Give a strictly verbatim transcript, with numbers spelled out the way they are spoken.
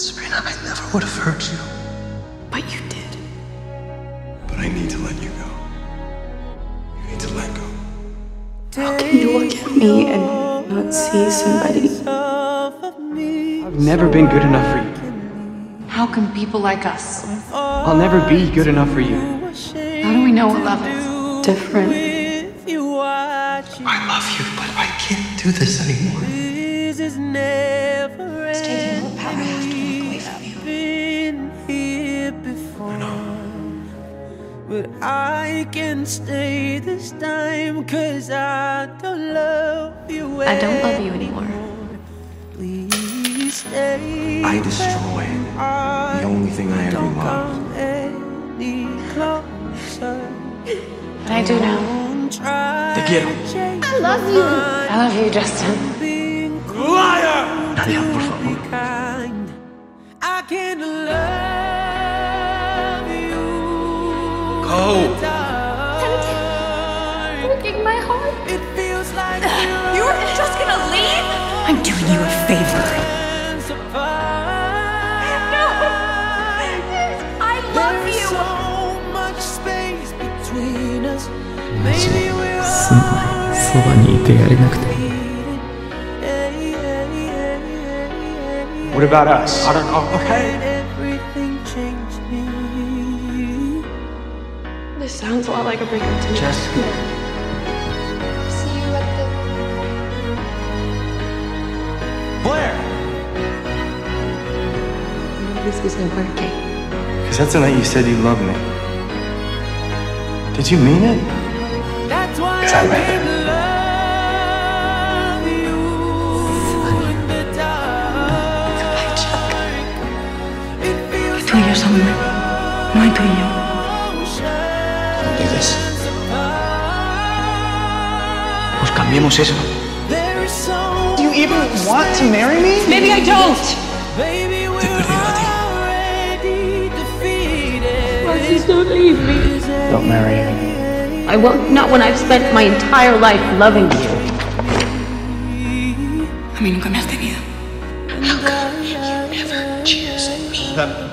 Sabrina, I never would have hurt you. But you did. But I need to let you go. You need to let go. How can you look at me and not see somebody? I've never been good enough for you. How can people like us? I'll never be good enough for you. How do we know what love is? Different. I love you, but I can't do this anymore. It's taking all the power I have to walk away from you. I know. But I can stay this time, cause I don't love you. I don't love you anymore. I destroy the only thing I ever loved. But I do know. Te quiero. I love you. I love you, Justin. Liar! Nadia, por favor. I can love you. Go. Don't, don't break my heart. It feels like you're just gonna leave? I'm doing you a favor. What about us? I don't know. Okay. This sounds a lot like a breakup to me. Jessica. See you at the... Blair! This isn't working. Because that's the night you said you loved me. Did you mean it? Because I meant it. Somewhere. Mine to you. Don't do this. Pues cambiemos eso. Do you even want to marry me? Maybe I don't. Te perdí a ti. Please don't leave me. Don't marry me. I won't. Not when I've spent my entire life loving you. A mí nunca me has tenido. How come you never choose me?